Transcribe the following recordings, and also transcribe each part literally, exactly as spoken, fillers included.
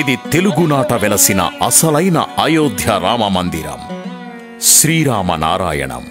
ఇది తెలుగునాట వెలసిన అసలైన అయోధ్య రామ మందిరం. శ్రీరామ నారాయణం.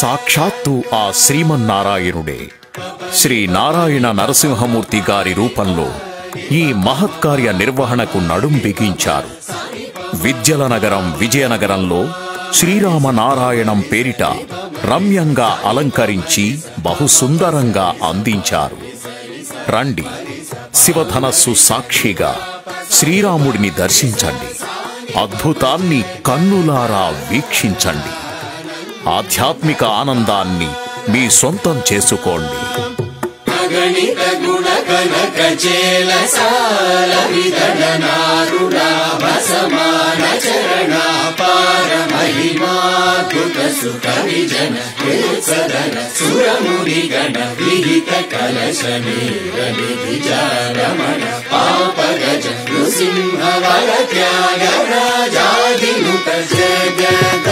సాక్షాత్తు ఆ శ్రీమన్నారాయణుడే శ్రీ నారాయణ నరసింహమూర్తి గారి రూపంలో ఈ మహత్కార్య నిర్వహణకు నడుం బిగించారు. విద్యలనగరం విజయనగరంలో శ్రీరామనారాయణం పేరిట రమ్యంగా అలంకరించి బహుసుందరంగా అందించారు. రండి, శివధనస్సు సాక్షిగా శ్రీరాముడిని దర్శించండి, అద్భుతాన్ని కన్నులారా వీక్షించండి, ఆధ్యాత్మిక ఆనందాన్ని మీ సొంతం చేసుకోండి. ಗಣಿತ ಗುಣ ಕನಕ ಚೇಲ ಸಾಲ ವಿಧನಾರುಣ ಬಸಮಾನ ಚರಣ ಪಾರ ಮಹಿಮಾಕೃತ ಸುತ ವಿಜನ ಸದನ ಸುರ ಮುನಿ ಗಣ ವಿಹಿತ ಕಲಶ ನೀರನಿಧಿ ಜಾರಮಣ ಪಾಪ ಗಜ ನೃಸಿಂಹ ವರ ತ್ಯಾಗ ರಾಜಾಧಿನುತ ಜಗದ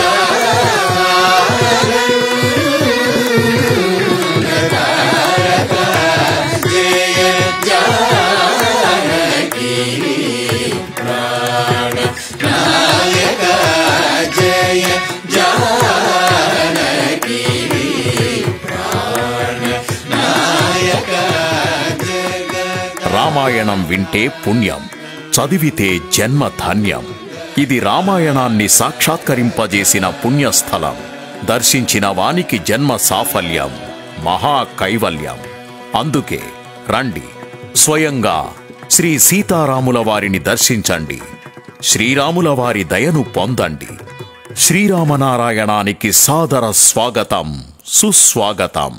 రామాయణం వింటే పుణ్యం, చదివితే జన్మ ధాన్యం. ఇది రామాయణాన్ని సాక్షాత్కరింపజేసిన పుణ్యస్థలం. దర్శించిన వానికి జన్మ సాఫల్యం, మహా కైవల్యం. అందుకే రండి, స్వయంగా శ్రీ సీతారాముల వారిని దర్శించండి, శ్రీరాముల వారి దయను పొందండి. శ్రీరామనారాయణానికి సాదర స్వాగతం, సుస్వాగతం.